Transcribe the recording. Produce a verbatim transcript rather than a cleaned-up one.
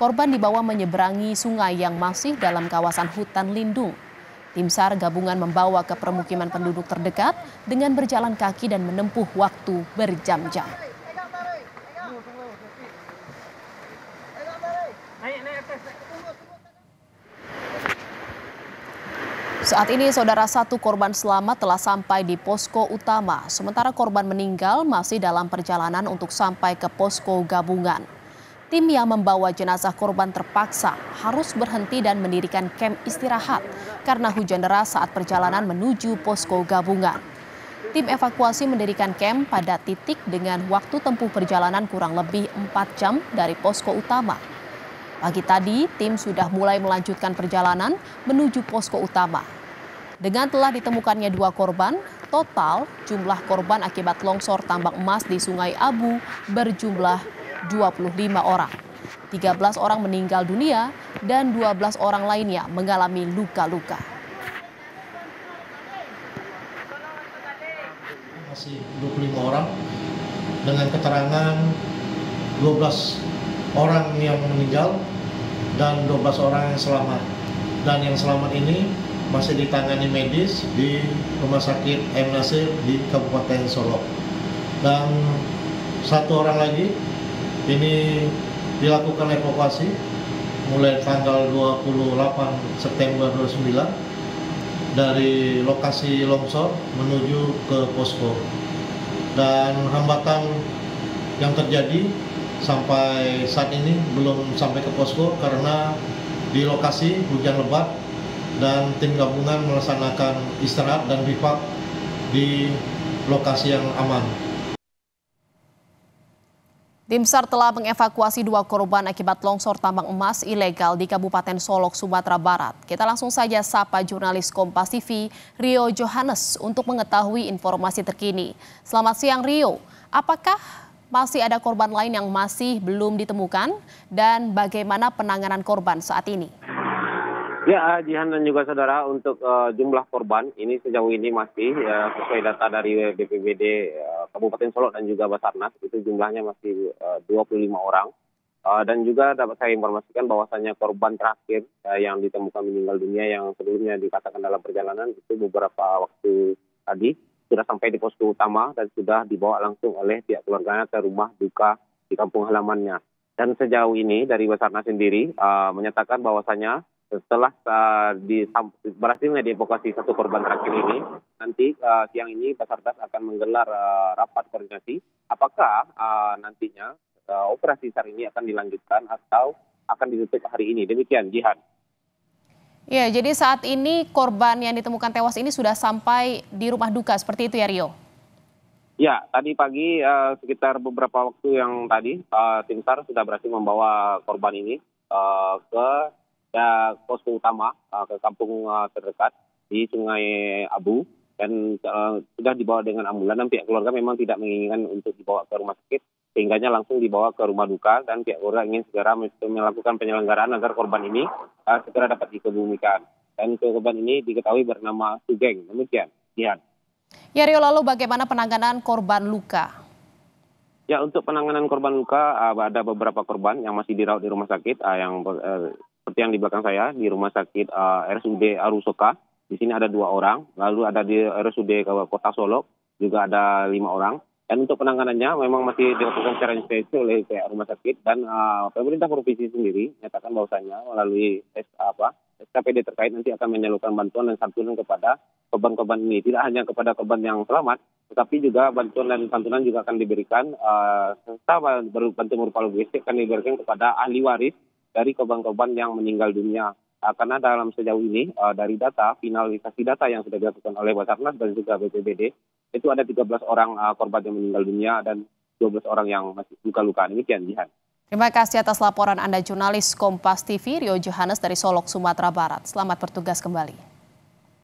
Korban dibawa menyeberangi sungai yang masih dalam kawasan hutan lindung. Tim SAR gabungan membawa ke permukiman penduduk terdekat dengan berjalan kaki dan menempuh waktu berjam-jam. Saat ini saudara satu korban selamat telah sampai di posko utama, sementara korban meninggal masih dalam perjalanan untuk sampai ke posko gabungan. Tim yang membawa jenazah korban terpaksa harus berhenti dan mendirikan kamp istirahat karena hujan deras saat perjalanan menuju posko gabungan. Tim evakuasi mendirikan kamp pada titik dengan waktu tempuh perjalanan kurang lebih empat jam dari posko utama. Pagi tadi, tim sudah mulai melanjutkan perjalanan menuju posko utama. Dengan telah ditemukannya dua korban, total jumlah korban akibat longsor tambang emas di Sungai Abu berjumlah dua puluh lima orang. tiga belas orang meninggal dunia dan dua belas orang lainnya mengalami luka-luka. Masih dua puluh lima orang dengan keterangan dua belas orang yang meninggal dan dua belas orang yang selamat. Dan yang selamat ini masih ditangani medis di Rumah Sakit M. Nasir di Kabupaten Solok. Dan satu orang lagi ini dilakukan evakuasi mulai tanggal dua puluh delapan September dua ribu sembilan dari lokasi longsor menuju ke posko. Dan hambatan yang terjadi sampai saat ini belum sampai ke posko karena di lokasi hujan lebat dan tim gabungan melaksanakan istirahat dan bivak di lokasi yang aman. Tim SAR telah mengevakuasi dua korban akibat longsor tambang emas ilegal di Kabupaten Solok, Sumatera Barat. Kita langsung saja sapa jurnalis Kompas T V, Rio Johannes, untuk mengetahui informasi terkini. Selamat siang, Rio. Apakah masih ada korban lain yang masih belum ditemukan dan bagaimana penanganan korban saat ini? Ya, Jihan dan juga saudara, untuk uh, jumlah korban ini sejauh ini masih uh, sesuai data dari B P B D uh, Kabupaten Solok dan juga Basarnas, itu jumlahnya masih uh, dua puluh lima orang. Uh, dan juga dapat saya informasikan bahwasannya korban terakhir uh, yang ditemukan meninggal dunia yang sebelumnya dikatakan dalam perjalanan itu beberapa waktu tadi sudah sampai di posko utama dan sudah dibawa langsung oleh pihak keluarganya ke rumah duka di kampung halamannya. Dan sejauh ini dari Basarnas sendiri uh, menyatakan bahwasannya setelah uh, di, berhasilnya dievakuasi satu korban terakhir ini, nanti uh, siang ini Basarnas akan menggelar uh, rapat koordinasi. Apakah uh, nantinya uh, operasi SAR ini akan dilanjutkan atau akan ditutup hari ini? Demikian, Jihan. Ya, jadi saat ini korban yang ditemukan tewas ini sudah sampai di rumah duka, seperti itu ya, Rio? Ya, tadi pagi uh, sekitar beberapa waktu yang tadi, uh, tim SAR sudah berhasil membawa korban ini uh, ke ya, posko utama, uh, ke kampung uh, terdekat di Sungai Abu. Dan uh, sudah dibawa dengan ambulan dan pihak keluarga memang tidak menginginkan untuk dibawa ke rumah sakit. Sehingganya langsung dibawa ke rumah duka dan pihak keluarga ingin segera melakukan penyelenggaraan agar korban ini uh, segera dapat dikebumikan. Dan korban ini diketahui bernama Sugeng. Demikian, Jihan. Ya Rio, lalu bagaimana penanganan korban luka? Ya, untuk penanganan korban luka uh, ada beberapa korban yang masih dirawat di rumah sakit. Uh, yang uh, seperti yang di belakang saya di rumah sakit uh, R S U D Arusoka. Di sini ada dua orang. Lalu ada di R S U D Kota Solok juga ada lima orang. Dan untuk penanganannya memang masih dilakukan secara intensif oleh pihak rumah sakit dan uh, pemerintah provinsi sendiri menyatakan bahwasanya melalui S, apa, S K P D terkait nanti akan menyalurkan bantuan dan santunan kepada korban-korban ini. Tidak hanya kepada korban yang selamat, tetapi juga bantuan dan santunan juga akan diberikan uh, serta bantuan berupa logistik akan diberikan kepada ahli waris dari korban-korban yang meninggal dunia. Uh, karena dalam sejauh ini uh, dari data finalisasi data yang sudah dilakukan oleh Basarnas dan juga B P B D, itu ada tiga belas orang uh, korban yang meninggal dunia dan dua belas orang yang masih luka-luka. Demikian, Jihan. Terima kasih atas laporan Anda, jurnalis Kompas T V, Rio Johannes dari Solok, Sumatera Barat. Selamat bertugas kembali.